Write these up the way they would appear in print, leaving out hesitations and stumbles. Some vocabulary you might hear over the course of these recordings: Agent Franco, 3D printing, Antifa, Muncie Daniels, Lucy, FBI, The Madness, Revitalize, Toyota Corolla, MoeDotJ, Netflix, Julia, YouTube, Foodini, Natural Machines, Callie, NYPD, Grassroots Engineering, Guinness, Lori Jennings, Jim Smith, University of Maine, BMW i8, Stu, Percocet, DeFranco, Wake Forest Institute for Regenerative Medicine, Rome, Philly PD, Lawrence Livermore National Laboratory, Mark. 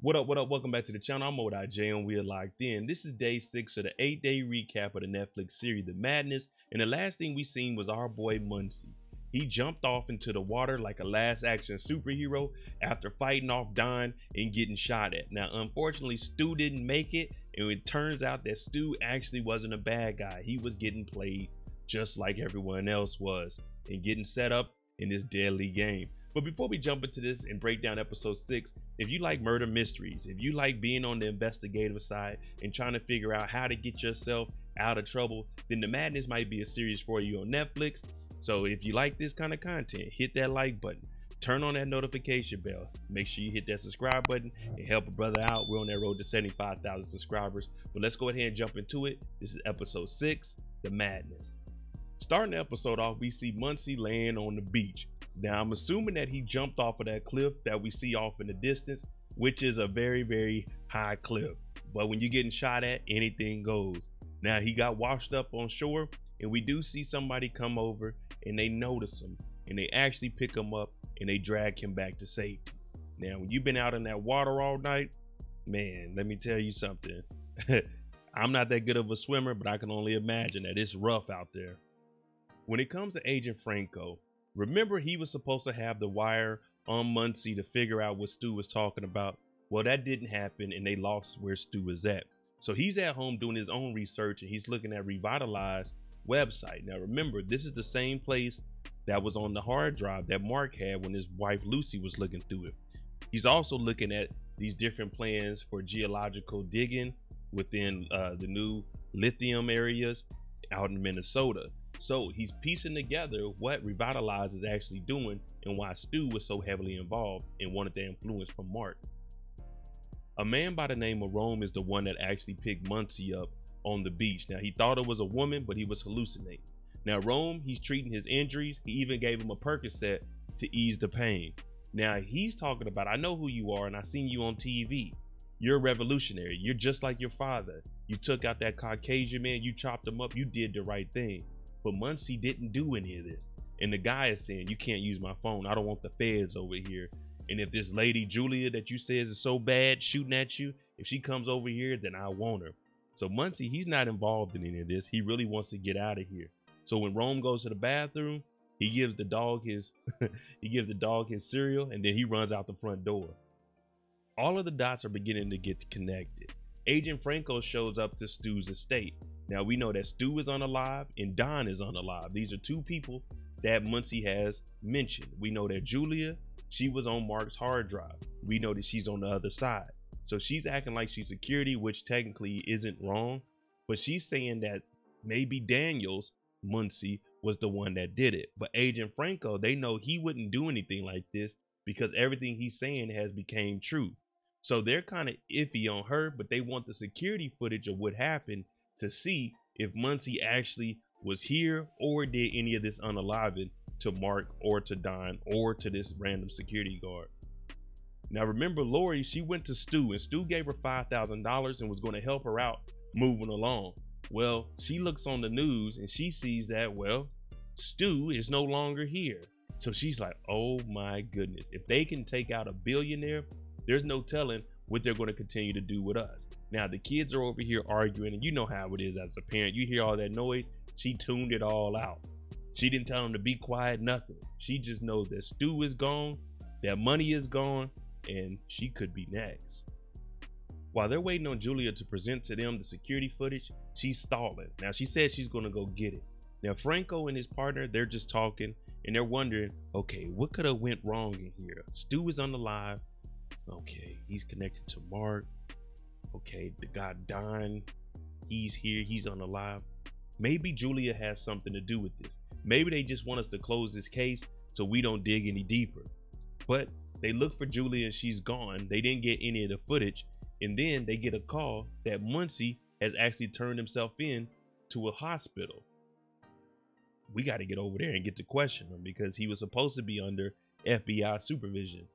What up? Welcome back to the channel. I'm MoeDotJ and we are locked in. This is day 6 of the 8-day recap of the Netflix series, The Madness. And the last thing we seen was our boy Muncie. He jumped off into the water like a last action superhero after fighting off Don and getting shot at. Now, unfortunately, Stu didn't make it. And it turns out that Stu actually wasn't a bad guy. He was getting played just like everyone else was and getting set up in this deadly game. But before we jump into this and break down episode 6, if you like murder mysteries, if you like being on the investigative side and trying to figure out how to get yourself out of trouble, then The Madness might be a series for you on Netflix. So if you like this kind of content, hit that like button, turn on that notification bell, make sure you hit that subscribe button and help a brother out. We're on that road to 75,000 subscribers. But let's go ahead and jump into it. This is episode 6, The Madness. Starting the episode off, we see Muncie laying on the beach. Now, I'm assuming that he jumped off of that cliff that we see off in the distance, which is a very, very high cliff. But when you're getting shot at, anything goes. Now, he got washed up on shore, and we do see somebody come over, and they notice him, and they actually pick him up, and they drag him back to safety. Now, when you've been out in that water all night, man, let me tell you something. I'm not that good of a swimmer, but I can only imagine that it's rough out there. When it comes to Agent Franco, remember, he was supposed to have the wire on Muncie to figure out what Stu was talking about. Well, that didn't happen, and they lost where Stu was at. So he's at home doing his own research, and he's looking at Revitalize website. Now, remember, this is the same place that was on the hard drive that Mark had when his wife Lucy was looking through it. He's also looking at these different plans for geological digging within the new lithium areas out in Minnesota. So he's piecing together what Revitalize is actually doing and why Stu was so heavily involved and wanted the influence from Mark. A man by the name of Rome is the one that actually picked Muncie up on the beach. Now, he thought it was a woman, but he was hallucinating. Now, Rome, he's treating his injuries. He even gave him a Percocet to ease the pain. Now, he's talking about, I know who you are and I seen you on TV. You're a revolutionary. You're just like your father. You took out that Caucasian man. You chopped him up. You did the right thing. But Muncie didn't do any of this. And the guy is saying, you can't use my phone. I don't want the feds over here. And if this lady, Julia, that you says is so bad shooting at you, if she comes over here, then I want her. So Muncie, he's not involved in any of this. He really wants to get out of here. So when Rome goes to the bathroom, he gives the dog his cereal, and then he runs out the front door. All of the dots are beginning to get connected. Agent Franco shows up to Stu's estate. Now, we know that Stu is unalive and Don is unalive. These are two people that Muncie has mentioned. We know that Julia, she was on Mark's hard drive. We know that she's on the other side. So she's acting like she's security, which technically isn't wrong. But she's saying that maybe Daniels, Muncie, was the one that did it. But Agent Franco, they know he wouldn't do anything like this because everything he's saying has became true. So they're kind of iffy on her, but they want the security footage of what happened to see if Muncie actually was here or did any of this unaliving to Mark or to Don or to this random security guard. Now, remember, Lori, she went to Stu and Stu gave her $5,000 and was going to help her out moving along. Well, she looks on the news and she sees that, well, Stu is no longer here. So she's like, oh my goodness, if they can take out a billionaire, there's no telling what they're going to continue to do with us. Now, the kids are over here arguing, and you know how it is as a parent. You hear all that noise. She tuned it all out. She didn't tell them to be quiet, nothing. She just knows that Stu is gone, that money is gone, and she could be next. While they're waiting on Julia to present to them the security footage, she's stalling. Now, she says she's going to go get it. Now, Franco and his partner, they're just talking, and they're wondering, okay, what could have went wrong in here? Stu is unalive. Okay, he's connected to Mark. Okay, the guy Don, he's here, he's unalive. Maybe Julia has something to do with this. Maybe they just want us to close this case so we don't dig any deeper. But they look for Julia and she's gone. They didn't get any of the footage. And then they get a call that Muncie has actually turned himself in to a hospital. We got to get over there and get to question him because he was supposed to be under FBI supervision.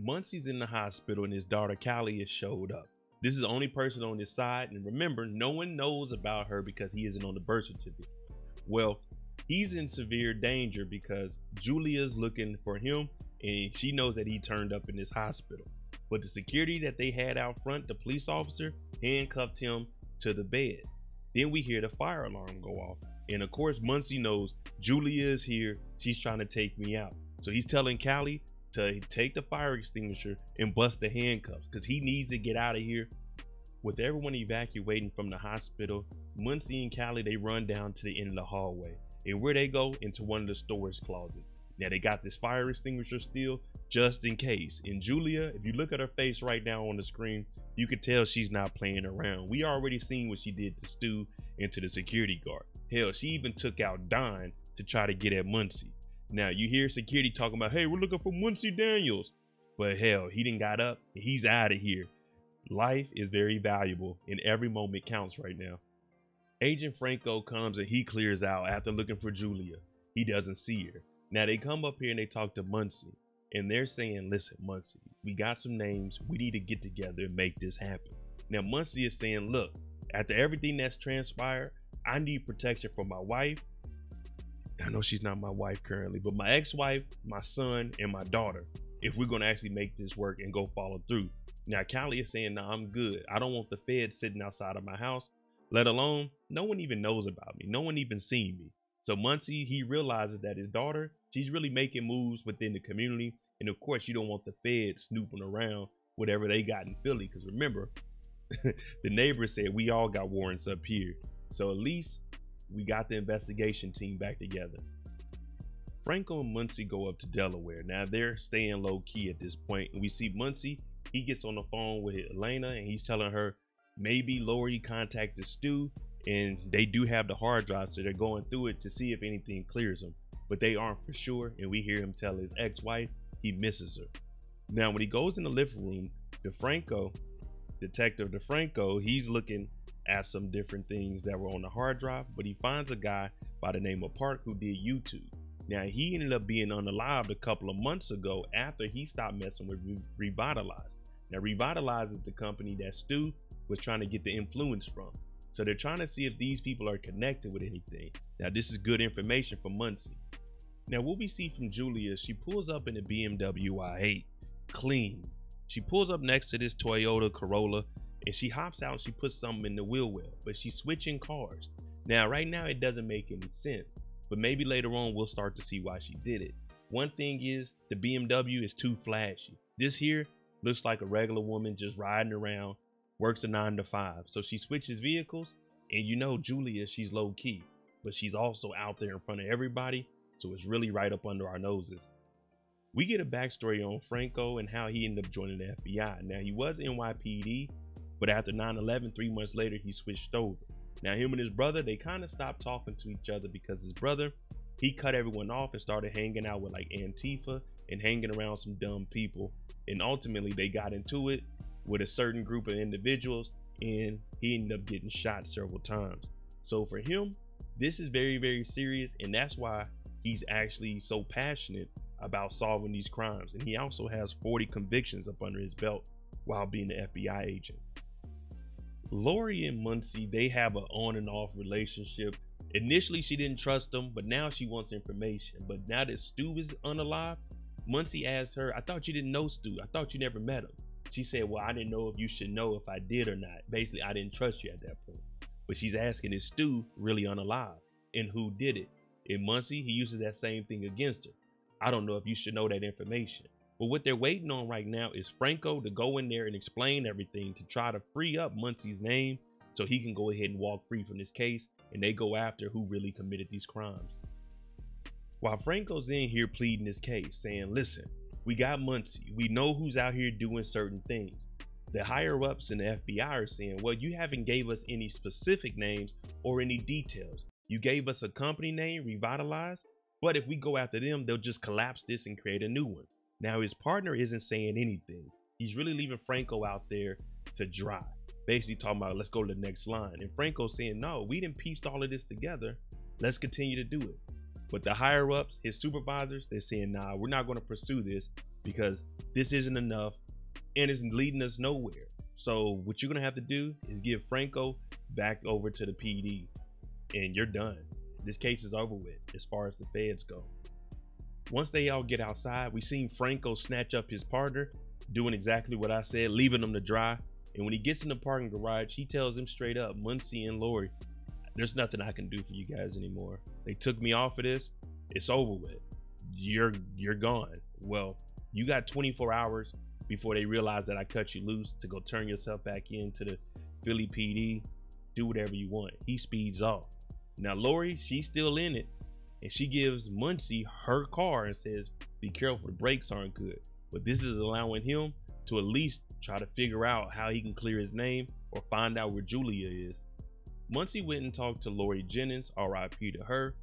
Muncie's in the hospital and his daughter Callie has showed up. This is the only person on this side, and remember, no one knows about her because he isn't on the birth certificate. Well, he's in severe danger because Julia's looking for him and she knows that he turned up in this hospital. But the security that they had out front, the police officer, handcuffed him to the bed. Then we hear the fire alarm go off. And of course, Muncie knows Julia is here. She's trying to take me out. So he's telling Callie to take the fire extinguisher and bust the handcuffs because he needs to get out of here. With everyone evacuating from the hospital, Muncie and Callie, they run down to the end of the hallway. And where they go? Into one of the storage closets. Now they got this fire extinguisher still, just in case. And Julia, if you look at her face right now on the screen, you can tell she's not playing around. We already seen what she did to Stu and to the security guard. Hell, she even took out Don to try to get at Muncie. Now you hear security talking about, hey, we're looking for Muncie Daniels. But hell, he didn't got up. And he's out of here. Life is very valuable and every moment counts right now. Agent Franco comes and he clears out after looking for Julia. He doesn't see her. Now they come up here and they talk to Muncie and they're saying, listen, Muncie, we got some names. We need to get together and make this happen. Now Muncie is saying, look, after everything that's transpired, I need protection for my wife. I know she's not my wife currently, but my ex-wife, my son, and my daughter, if we're going to actually make this work and go follow through. Now Callie is saying, no, I'm good. I don't want the feds sitting outside of my house, let alone no one even knows about me. No one even seen me. So Muncie, he realizes that his daughter, she's really making moves within the community. And of course, you don't want the feds snooping around whatever they got in Philly. Because remember, the neighbors said we all got warrants up here. So at least we got the investigation team back together. Franco and Muncie go up to Delaware. Now they're staying low key at this point. And we see Muncie, he gets on the phone with Elena and he's telling her, maybe Lori contacted Stu and they do have the hard drive, so they're going through it to see if anything clears them, but they aren't for sure. And we hear him tell his ex-wife he misses her. Now when he goes in the living room, Detective DeFranco, he's looking at some different things that were on the hard drive, but he finds a guy by the name of Park who did YouTube. Now he ended up being unalived a couple of months ago after he stopped messing with Revitalize. Now Revitalize is the company that Stu was trying to get the influence from. So they're trying to see if these people are connected with anything. Now this is good information for Muncie. Now what we see from Julia, she pulls up in the BMW i8, clean. She pulls up next to this Toyota Corolla and she hops out and she puts something in the wheel well, but she's switching cars. Now right now it doesn't make any sense, but maybe later on we'll start to see why she did it. One thing is the BMW is too flashy. This here looks like a regular woman just riding around, works a 9-to-5. So she switches vehicles and you know Julia, she's low key, but she's also out there in front of everybody. So it's really right up under our noses. We get a backstory on Franco and how he ended up joining the FBI. Now he was NYPD, but after 9/11, 3 months later, he switched over. Now him and his brother, they kind of stopped talking to each other because his brother, he cut everyone off and started hanging out with like Antifa and hanging around some dumb people. And ultimately they got into it with a certain group of individuals and he ended up getting shot several times. So for him, this is very, very serious. And that's why he's actually so passionate about solving these crimes. And he also has 40 convictions up under his belt while being an FBI agent. Lori and Muncie, they have an on and off relationship. Initially, she didn't trust him, but now she wants information. But now that Stu is unalive, Muncie asked her, I thought you didn't know Stu. I thought you never met him. She said, well, I didn't know if you should know if I did or not. Basically, I didn't trust you at that point. But she's asking, is Stu really unalive? And who did it? And Muncie, he uses that same thing against her. I don't know if you should know that information. But what they're waiting on right now is Franco to go in there and explain everything to try to free up Muncie's name so he can go ahead and walk free from this case. And they go after who really committed these crimes. While Franco's in here pleading his case, saying, listen, we got Muncie. We know who's out here doing certain things. The higher ups in the FBI are saying, well, you haven't gave us any specific names or any details. You gave us a company name, Revitalize, but if we go after them, they'll just collapse this and create a new one. Now his partner isn't saying anything. He's really leaving Franco out there to dry. Basically talking about, let's go to the next line. And Franco's saying, no, we didn't piece all of this together. Let's continue to do it. But the higher ups, his supervisors, they're saying, nah, we're not going to pursue this because this isn't enough and it's leading us nowhere. So what you're going to have to do is give Franco back over to the PD and you're done. This case is over with as far as the feds go. Once they all get outside, we seen Franco snatch up his partner doing exactly what I said, leaving them to dry. And when he gets in the parking garage, he tells them straight up, Muncie and Lori, there's nothing I can do for you guys anymore. They took me off of this. It's over with. You're gone. Well, you got 24 hours before they realize that I cut you loose to go turn yourself back into the Philly PD. Do whatever you want. He speeds off. Now, Lori, she's still in it. And she gives Muncie her car and says, be careful, the brakes aren't good. But this is allowing him to at least try to figure out how he can clear his name or find out where Julia is. Muncie went and talked to Lori Jennings, RIP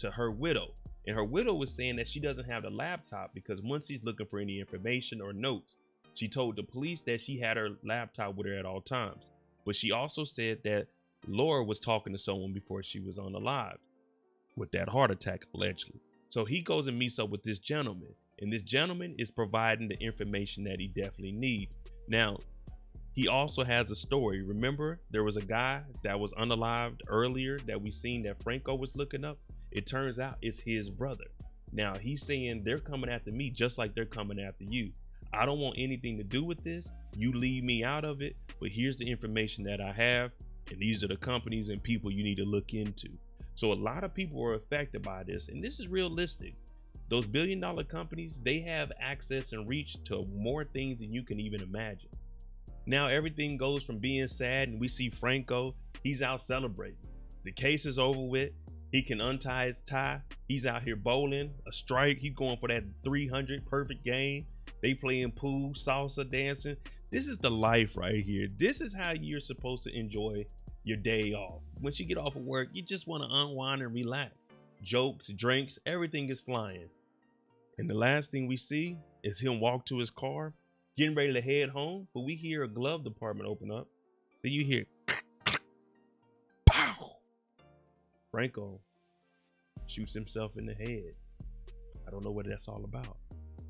to her widow. And her widow was saying that she doesn't have the laptop because Muncie's looking for any information or notes. She told the police that she had her laptop with her at all times. But she also said that Laura was talking to someone before she was on the live with that heart attack, allegedly. So he goes and meets up with this gentleman, and this gentleman is providing the information that he definitely needs. Now, he also has a story. Remember, there was a guy that was unalived earlier that we seen that Franco was looking up. It turns out it's his brother. Now he's saying they're coming after me just like they're coming after you. I don't want anything to do with this. You leave me out of it, but here's the information that I have, and these are the companies and people you need to look into. So a lot of people are affected by this, and this is realistic. Those billion-dollar companies, they have access and reach to more things than you can even imagine. Now everything goes from being sad, and we see Franco, he's out celebrating. The case is over with. He can untie his tie. He's out here bowling, a strike. He's going for that 300 perfect game. They playing pool, salsa, dancing. This is the life right here. This is how you're supposed to enjoy your day off. Once you get off of work, you just want to unwind and relax. Jokes, drinks, everything is flying. And the last thing we see is him walk to his car, getting ready to head home. But we hear a glove department open up. Then you hear, pow! Franco shoots himself in the head. I don't know what that's all about.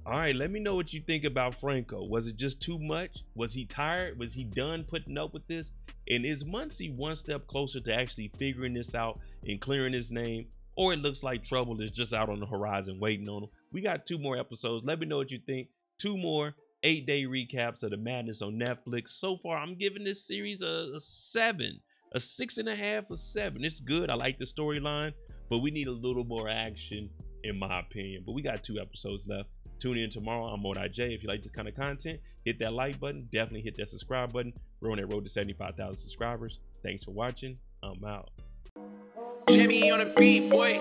All right, let me know what you think about Franco. Was it just too much? Was he tired? Was he done putting up with this? And is Muncie one step closer to actually figuring this out and clearing his name? Or it looks like trouble is just out on the horizon waiting on him. We got 2 more episodes. Let me know what you think. 2 more 8-day recaps of The Madness on Netflix. So far, I'm giving this series a 7, a 6.5, a 7. It's good. I like the storyline, but we need a little more action in my opinion. But we got 2 episodes left. Tune in tomorrow. I'm MoeDotJ. If you like this kind of content, hit that like button. Definitely hit that subscribe button. We're on that road to 75,000 subscribers. Thanks for watching. I'm out. Jimmy on the beat, boy.